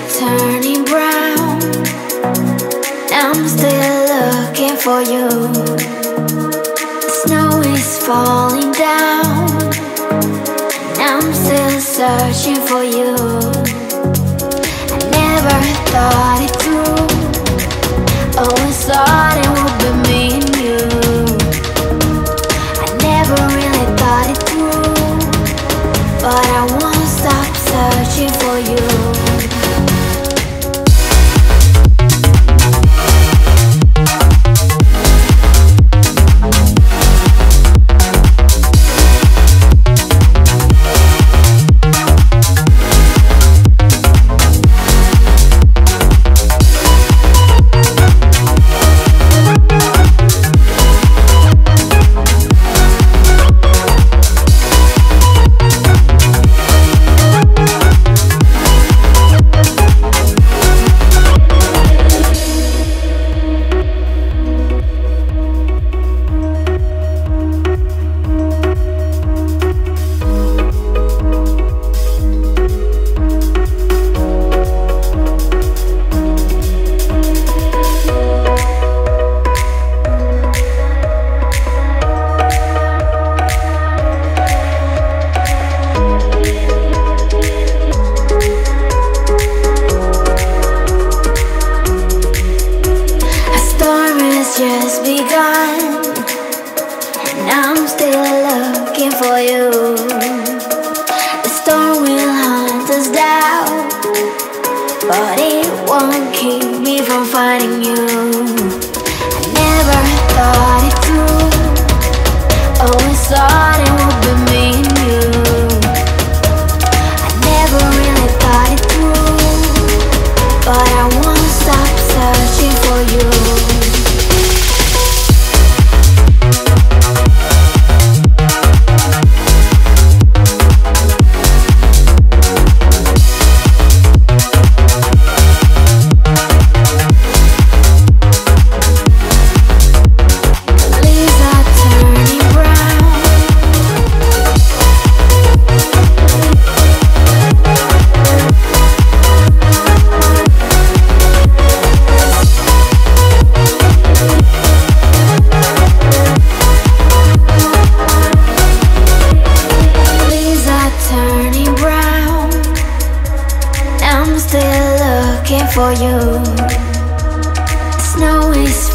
not turning brown. I'm still looking for you. The snow is falling down. I'm still searching for you. I never thought it through. Always thought it would be me and you. I never really thought it through, but I won't stop searching for you.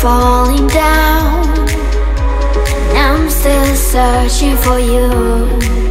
Falling down, and I'm still searching for you.